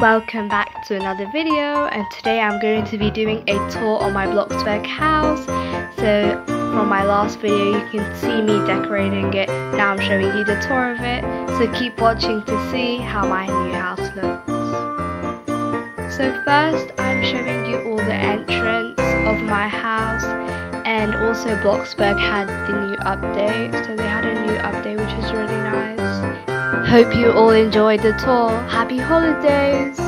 Welcome back to another video, and today I'm going to be doing a tour on my Bloxburg house. So from my last video you can see me decorating it, now I'm showing you the tour of it. So keep watching to see how my new house looks. So first I'm showing you all the entrance of my house, and also Bloxburg had the new update, so they had a new update which is really nice. Hope you all enjoyed the tour. Happy holidays!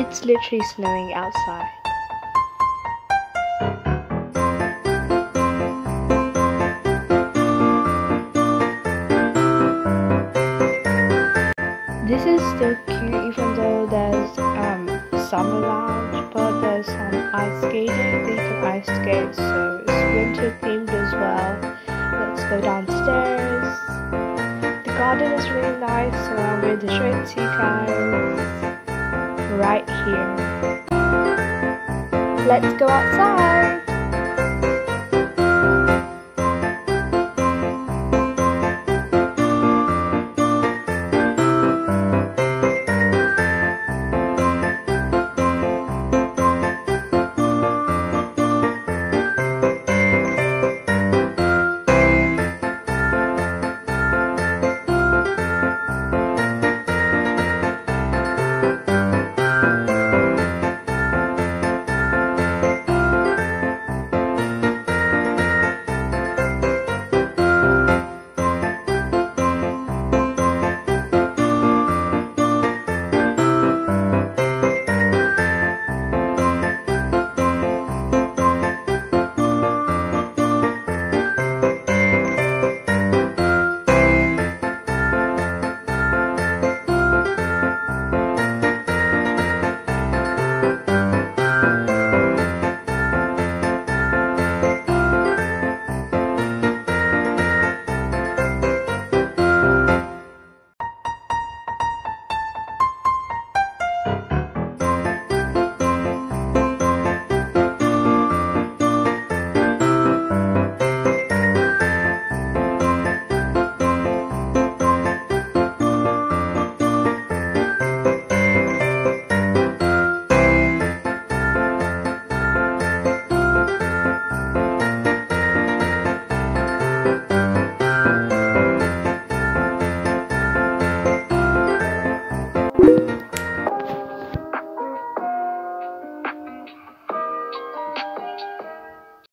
It's literally snowing outside. This is still cute even though there's summer lounge, but there's some ice skating. They can ice skate, so it's winter themed as well. Let's go downstairs. The garden is really nice, so I'm going to show it to you guys. Right here. Let's go outside!